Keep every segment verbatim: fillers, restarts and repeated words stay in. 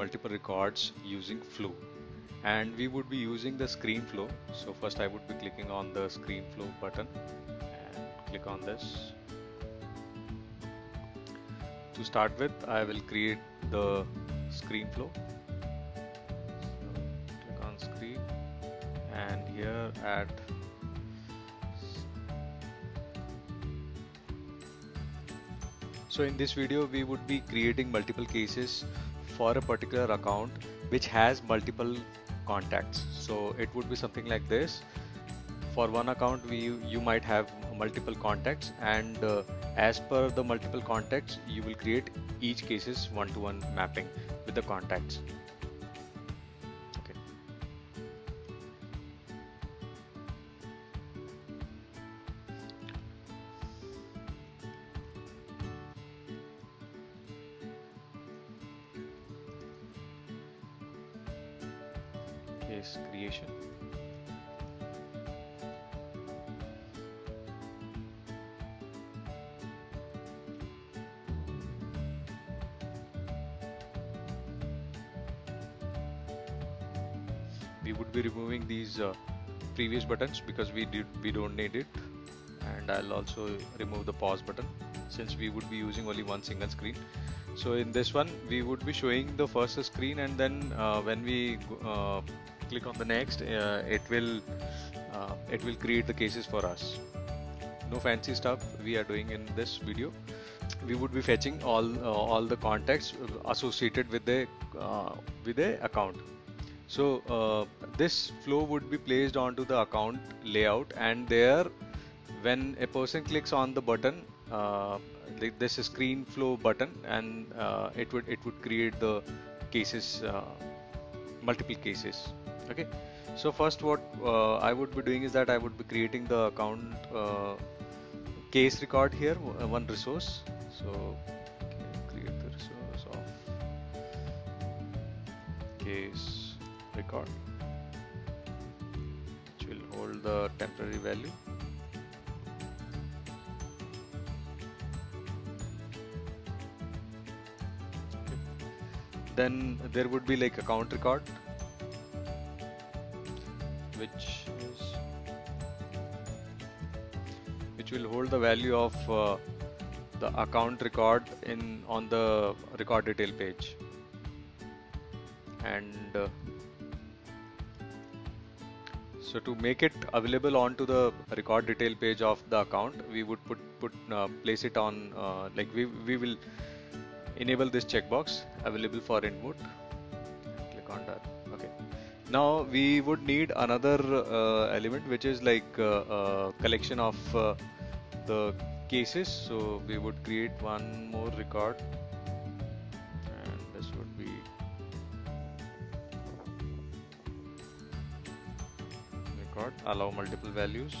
multiple records using flow, and we would be using the screen flow. So first I would be clicking on the screen flow button and click on this. To start with, I will create the screen flow. So click on screen, and here at So in this video we would be creating multiple cases for a particular account which has multiple contacts. So it would be something like this. For one account we you might have multiple contacts, and uh, as per the multiple contacts you will create each case's one-to-one mapping with the contacts. Case creation. We would be removing these uh, previous buttons because we did we don't need it, and I'll also remove the pause button since we would be using only one single screen. So in this one we would be showing the first screen, and then uh, when we uh, click on the next, uh, it will uh, it will create the cases for us. No fancy stuff we are doing in this video. We would be fetching all uh, all the contacts associated with the uh, with the account. So uh, this flow would be placed onto the account layout, and there when a person clicks on the button, uh, this screen flow button, and uh, it would it would create the cases, uh, multiple cases. Okay, so first what uh, I would be doing is that I would be creating the account uh, case record here, one resource. So create the resource of case record, which will hold the temporary value. Then there would be like account record, which is which will hold the value of uh, the account record in on the record detail page, and uh, so to make it available onto the record detail page of the account, we would put put uh, place it on uh, like we we will enable this checkbox available for input. Click on that. Okay. Now we would need another uh, element, which is like uh, uh, collection of uh, the cases. So we would create one more record, and this would be record allow multiple values.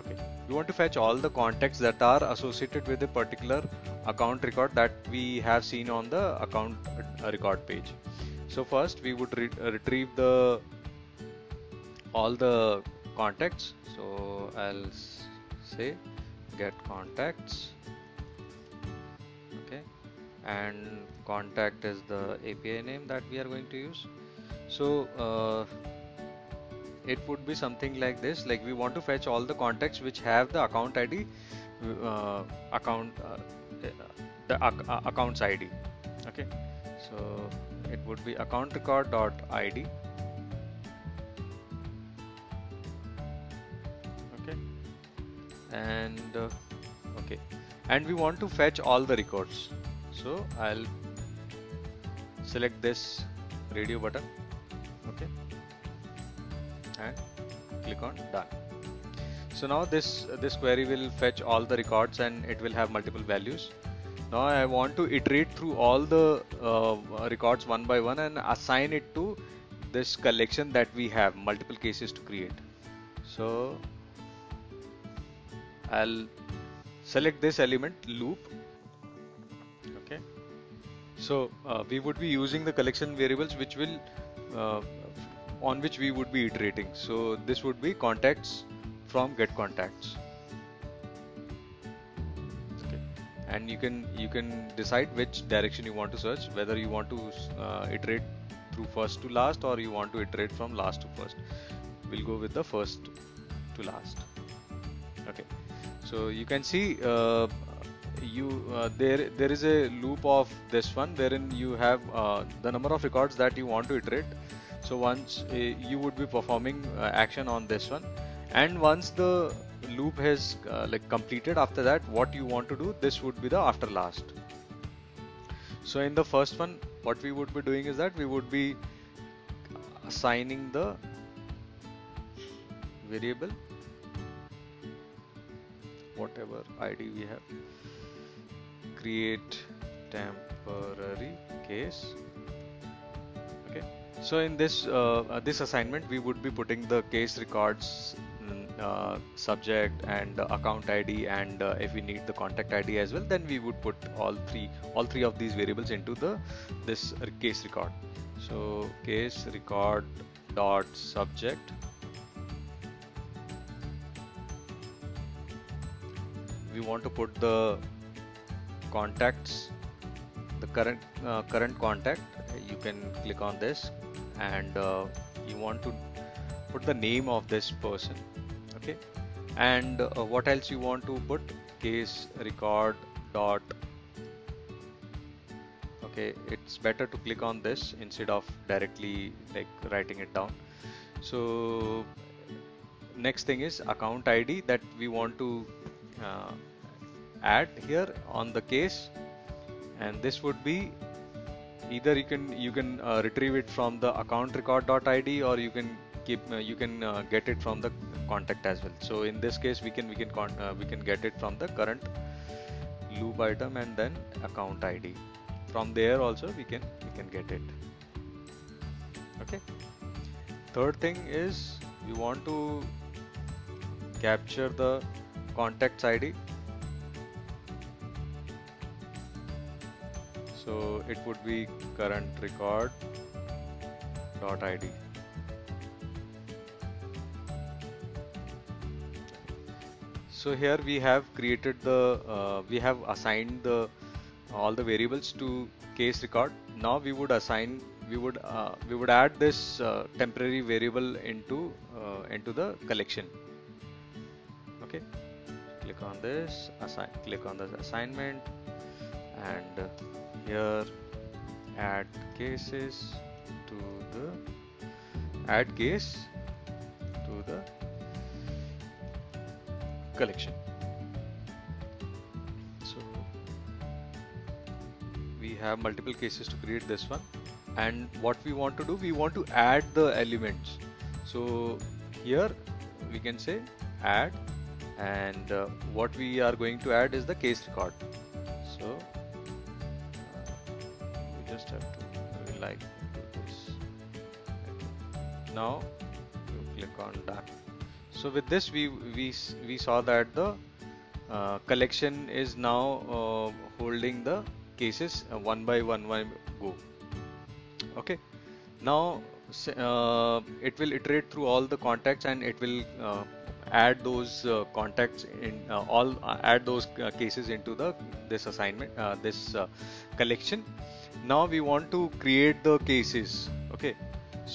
Okay, we want to fetch all the contacts that are associated with a particular account record that we have seen on the account record page. So first we would re retrieve the all the contacts. So I'll say get contacts. Okay, and contact is the A P I name that we are going to use. So uh, it would be something like this, like we want to fetch all the contacts which have the account I D, uh, account uh, the ac uh, accounts I D. Okay, so it would be account record dot I D. Okay, and uh, okay, and we want to fetch all the records. So I'll select this radio button. Okay, and click on done. So now this uh, this query will fetch all the records, and it will have multiple values. Now I want to iterate through all the uh, records one by one and assign it to this collection that we have multiple cases to create. So I'll select this element loop. Okay, so uh, we would be using the collection variables which will uh, on which we would be iterating. So this would be contacts from get contacts. Okay. And you can you can decide which direction you want to search, whether you want to uh, iterate through first to last or you want to iterate from last to first. We'll go with the first to last. Okay, so you can see uh, you uh, there there is a loop of this one wherein you have uh, the number of records that you want to iterate. So once uh, you would be performing uh, action on this one, and once the loop has uh, like completed, after that what you want to do, this would be the after last. So in the first one what we would be doing is that we would be assigning the variable whatever I D we have, create temporary case. Okay, so in this uh, this assignment we would be putting the case records, uh, subject, and the account I D, and uh, if we need the contact I D as well, then we would put all three all three of these variables into the this case record. So case record dot subject, we want to put the contacts, the current uh, current contact. You can click on this, and uh, you want to put the name of this person. Okay, and uh, what else you want to put? Case record dot. Okay, it's better to click on this instead of directly like writing it down. So next thing is account I D that we want to Uh, add here on the case, and this would be either you can you can uh, retrieve it from the account record.id, or you can keep uh, you can uh, get it from the contact as well. So in this case we can we can con uh, we can get it from the current loop item and then account I D. From there also we can we can get it. Okay. Third thing is we want to capture the contacts I D, so it would be current record dot I D. So here we have created the uh, we have assigned the all the variables to case record. Now we would assign we would uh, we would add this uh, temporary variable into uh, into the collection. Okay. Click on this, assign, click on the assignment, and uh, here add cases to the add case to the collection. So we have multiple cases to create this one, and what we want to do, we want to add the elements. So here we can say add, and uh, what we are going to add is the case record. So uh, we just have to we like do this. Okay. Now you click on done. So with this we we we saw that the uh, collection is now uh, holding the cases uh, one by one by go. Okay, now uh, it will iterate through all the contacts, and it will uh, add those uh, contacts in uh, all uh, add those uh, cases into the this assignment uh, this uh, collection. Now we want to create the cases. Okay,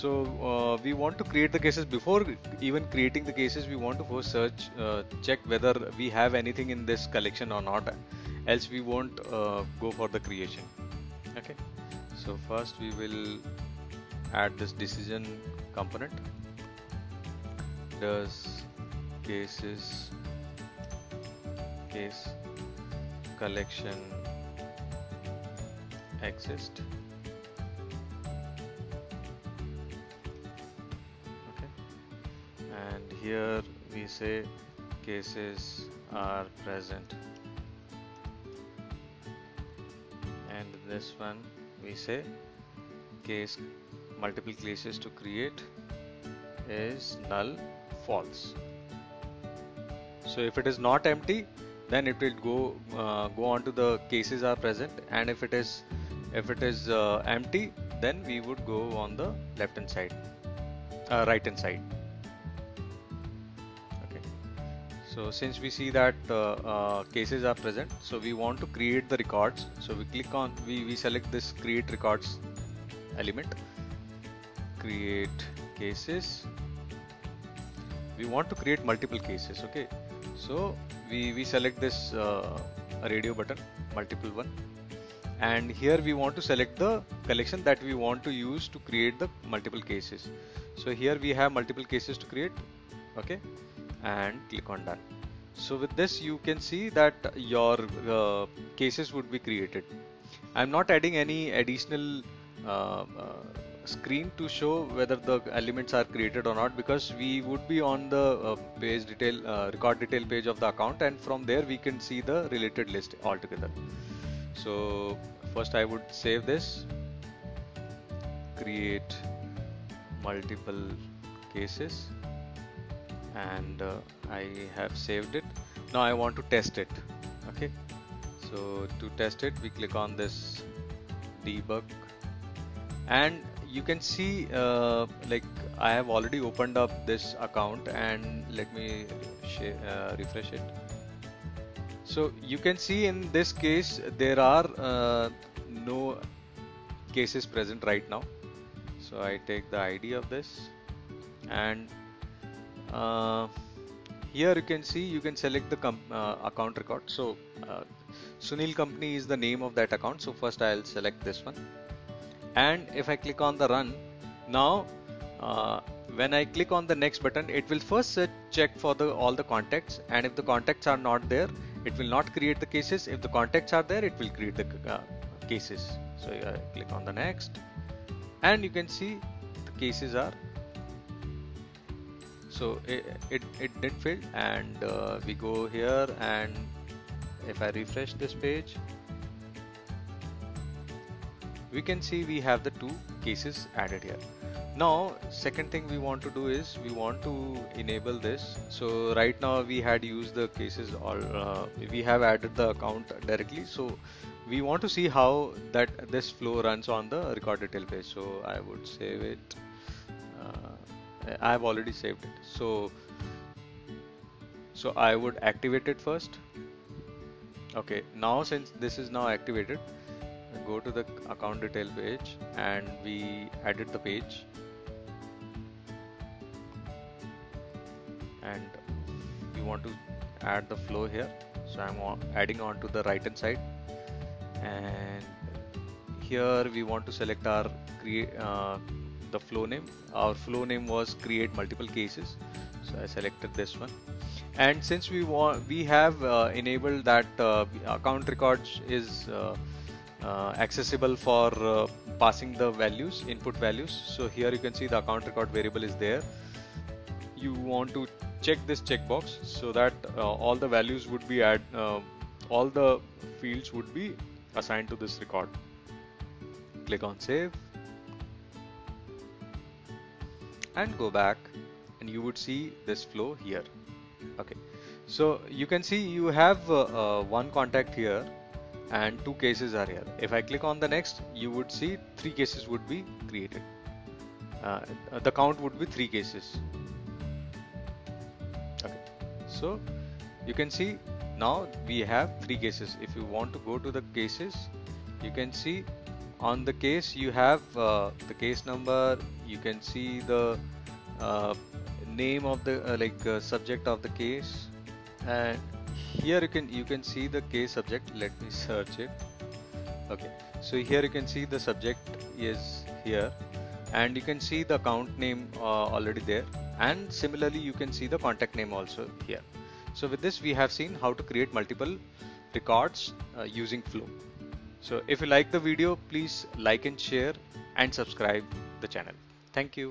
so uh, we want to create the cases. Before even creating the cases, we want to first search uh, check whether we have anything in this collection or not, else we won't uh, go for the creation. Okay, so first we will add this decision component. Does cases case collection exist? Okay, and here we say cases are present, and this one we say case multiple cases to create is null false. So if it is not empty, then it will go uh, go on to the cases are present, and if it is if it is uh, empty, then we would go on the left hand side, uh, right hand side. Okay, So since we see that uh, uh, cases are present, so we want to create the records. So we click on, we, we select this create records element, create cases. We want to create multiple cases, okay? So we, we select this uh, radio button, multiple one. And here we want to select the collection that we want to use to create the multiple cases. So here we have multiple cases to create, okay? And click on that. So with this you can see that your uh, cases would be created. I'm not adding any additional uh, uh, screen to show whether the elements are created or not, because we would be on the uh, page detail uh, record detail page of the account, and from there we can see the related list altogether. So first I would save this, create multiple cases, and uh, I have saved it. Now I want to test it, okay? So to test it, we click on this debug, and you can see uh, like I have already opened up this account, and let me uh, refresh it. So you can see in this case there are uh, no cases present right now. So I take the I D of this, and Uh, here you can see you can select the com uh, account record. So uh, Sunil Company is the name of that account. So first I'll select this one, and if I click on the run, now uh, when I click on the next button, it will first check for the all the contacts, and if the contacts are not there, it will not create the cases. If the contacts are there, it will create the uh, cases. So I click on the next, and you can see the cases are. So it, it, it did fail, and uh, we go here, and if I refresh this page, we can see we have the two cases added here. Now second thing we want to do is we want to enable this. So right now we had used the cases, or uh, we have added the account directly. So we want to see how that this flow runs on the record detail page. So I would save it. I have already saved it, so so I would activate it first. Okay, now since this is now activated, go to the account detail page, and we added the page, and we want to add the flow here. So I'm on, adding on to the right hand side, and here we want to select our create uh, the flow name. Our flow name was create multiple cases, so I selected this one. And since we want, we have uh, enabled that uh, account records is uh, uh, accessible for uh, passing the values, input values. So here you can see the account record variable is there. You want to check this checkbox so that uh, all the values would be add, uh, all the fields would be assigned to this record. Click on save, and go back, and you would see this flow here. Okay, so you can see you have uh, uh, one contact here, and two cases are here. If I click on the next, you would see three cases would be created. Uh, the count would be three cases. Okay, so you can see now we have three cases. If you want to go to the cases, you can see on the case you have uh, the case number. You can see the uh, name of the uh, like uh, subject of the case, and here you can you can see the case subject. Let me search it. Okay, so here you can see the subject is here, and you can see the account name uh, already there, and similarly you can see the contact name also here. So with this we have seen how to create multiple records uh, using Flow. So if you like the video, please like and share and subscribe the channel. Thank you.